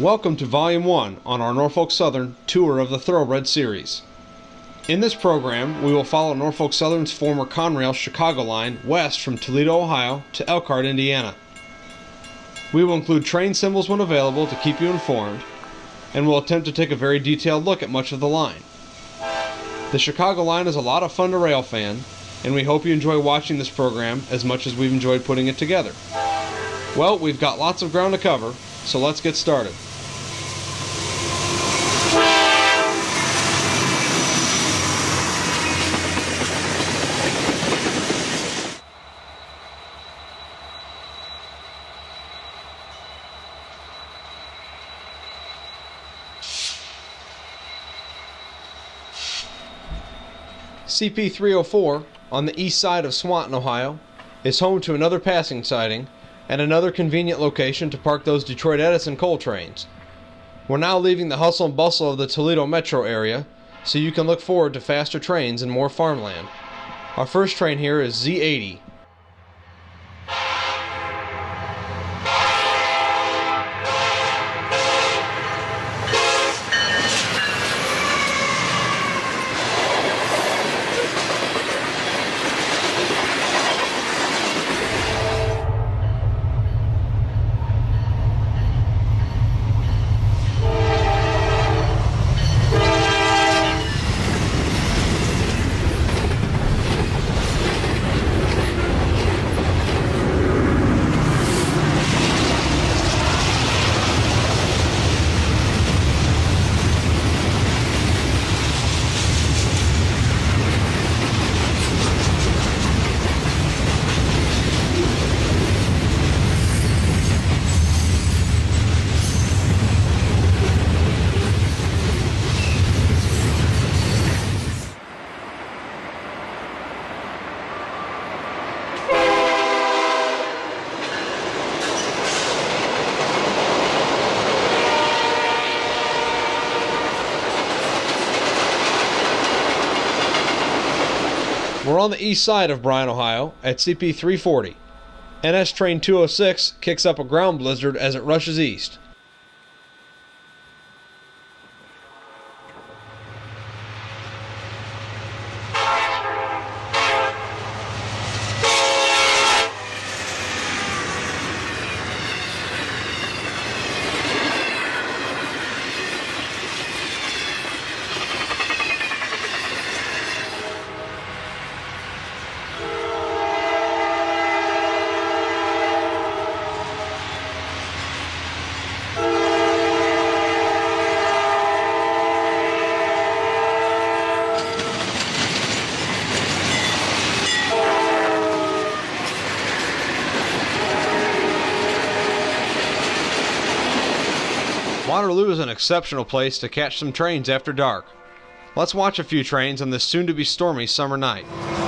Welcome to Volume 1 on our Norfolk Southern tour of the Thoroughbred series. In this program, we will follow Norfolk Southern's former Conrail Chicago line west from Toledo, Ohio to Elkhart, Indiana. We will include train symbols when available to keep you informed, and we'll attempt to take a very detailed look at much of the line. The Chicago line is a lot of fun to rail fan, and we hope you enjoy watching this program as much as we've enjoyed putting it together. Well, we've got lots of ground to cover, so let's get started. CP 304, on the east side of Swanton, Ohio, is home to another passing siding and another convenient location to park those Detroit Edison coal trains. We're now leaving the hustle and bustle of the Toledo metro area, so you can look forward to faster trains and more farmland. Our first train here is Z80. We're on the east side of Bryan, Ohio at CP 340. NS Train 206 kicks up a ground blizzard as it rushes east. Waterloo is an exceptional place to catch some trains after dark. Let's watch a few trains on this soon-to-be stormy summer night.